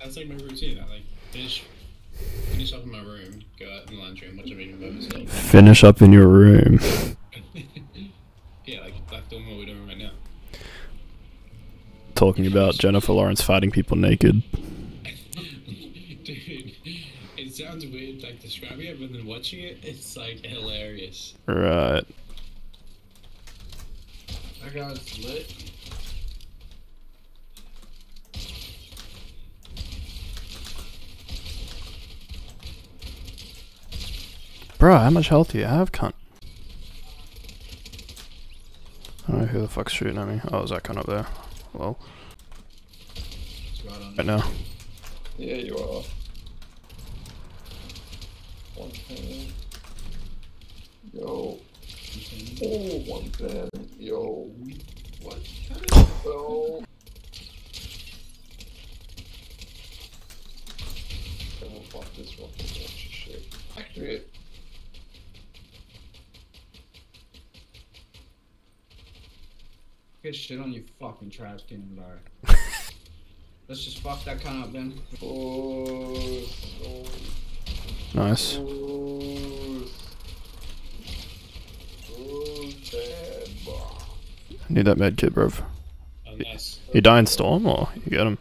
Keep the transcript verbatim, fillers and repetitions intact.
that's like my routine. I like finish finish up in my room, go out in the lunch room, watch a video by myself. Finish up in your room. Yeah, like that's doing what we're doing right now. Talking about Jennifer Lawrence fighting people naked. Dude, it sounds weird like describing it, but then watching it, it's like hilarious. Right. That guy's lit. Bro, how much health do you have, cunt? I don't know who the fuck's shooting at me. Oh, is that cunt up there? Well. Right, right now. Yeah, you are. One ten. Yo. Oh, one ten. Yo. What? Yo. And we'll fuck this one. Shit. Activate. Get shit on you fucking trash can, bro. Let's just fuck that cunt up then. Oh, oh. Nice. Oh, oh, I need that med kit, bruv. Oh, nice. You die in storm or you get him?